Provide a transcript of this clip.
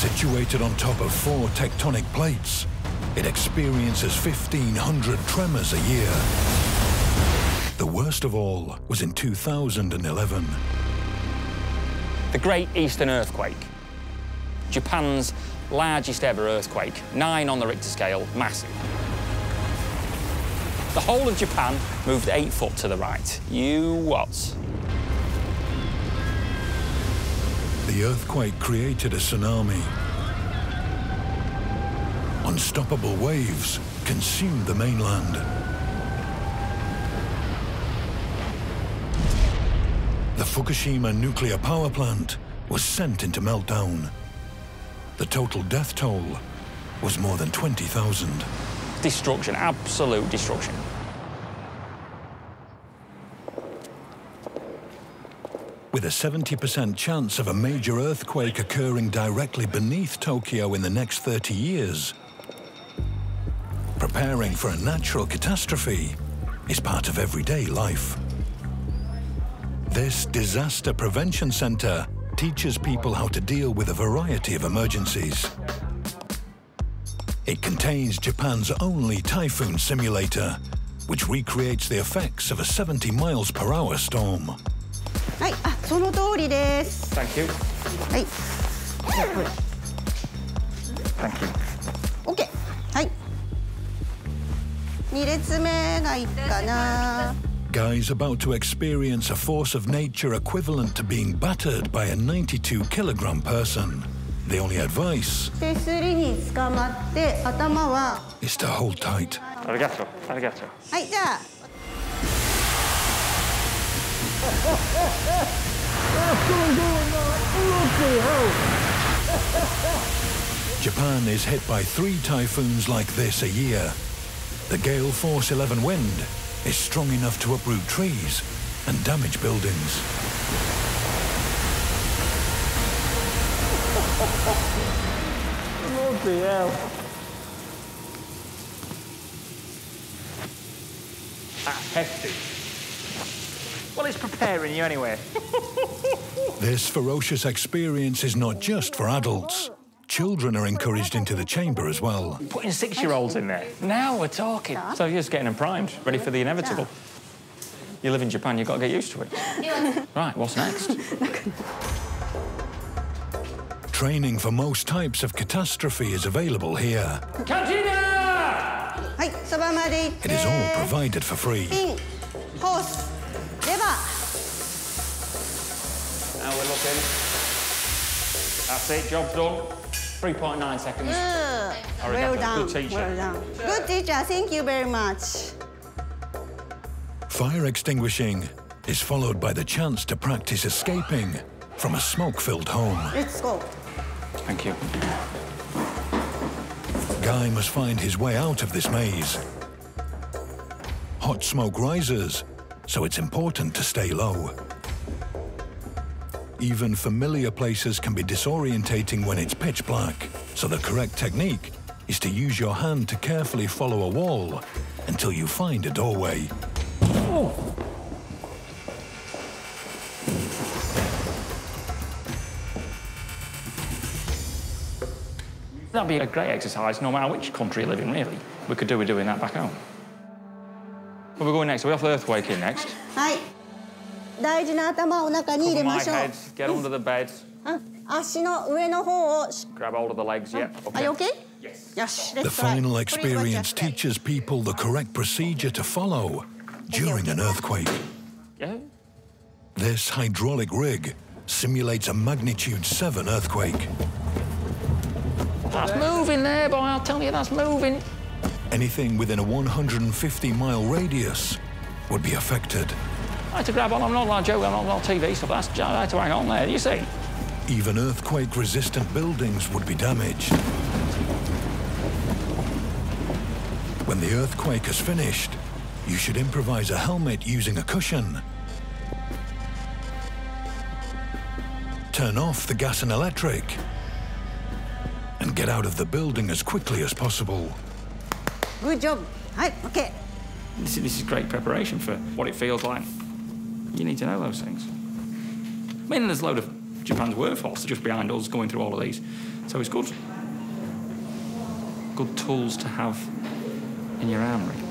Situated on top of 4 tectonic plates, it experiences 1,500 tremors a year. The worst of all was in 2011. The Great Eastern Earthquake. Japan's largest ever earthquake, 9 on the Richter scale, massive. The whole of Japan moved 8 foot to the right. You what? The earthquake created a tsunami. Unstoppable waves consumed the mainland. The Fukushima nuclear power plant was sent into meltdown. The total death toll was more than 20,000. Destruction, absolute destruction. With a 70% chance of a major earthquake occurring directly beneath Tokyo in the next 30 years, preparing for a natural catastrophe is part of everyday life. This disaster prevention center teaches people how to deal with a variety of emergencies. It contains Japan's only typhoon simulator, which recreates the effects of a 70 miles per hour storm. Thank you. Thank you. Okay. Guys about to experience a force of nature equivalent to being battered by a 92-kilogram person. The only advice is to hold tight. Arigato. Arigato. Japan is hit by 3 typhoons like this a year. The gale force 11 wind is strong enough to uproot trees and damage buildings. Bloody hell. That's hefty. Well, it's preparing you anyway. This ferocious experience is not just for adults. Children are encouraged into the chamber as well. Putting 6-year-olds in there. Now we're talking. So you're just getting them primed, ready for the inevitable. You live in Japan, you've got to get used to it. Right, what's next? Training for most types of catastrophe is available here. It is all provided for free. Now we're looking. That's it, job's done. 3.9 seconds. Well done. Good teacher. Well done. Good teacher, thank you very much. Fire extinguishing is followed by the chance to practice escaping from a smoke-filled home. Let's go. Thank you. Guy must find his way out of this maze. Hot smoke rises, so it's important to stay low. Even familiar places can be disorientating when it's pitch black, so the correct technique is to use your hand to carefully follow a wall until you find a doorway. Oh. That'd be a great exercise, no matter which country you live in, really. We could do with doing that back home. Where are we going next? Are we off earthquake in next? Hi. Cover my head, get under the bed. Grab hold of the legs, yeah. Okay. Are you okay? Yes. The final experience teaches people the correct procedure to follow during an earthquake. Yeah. This hydraulic rig simulates a magnitude 7 earthquake. That's moving there, boy, I'll tell you, that's moving. Anything within a 150-mile radius would be affected. I had to grab on, I'm not allowed to joke, I'm not allowed TV stuff, so I had to hang on there, you see. Even earthquake-resistant buildings would be damaged. When the earthquake is finished, you should improvise a helmet using a cushion. Turn off the gas and electric. And get out of the building as quickly as possible. Good job. Hi, okay. This is great preparation for what it feels like. You need to know those things. I mean, there's a load of Japan's workforce are just behind us going through all of these. So it's good. Good tools to have in your armoury.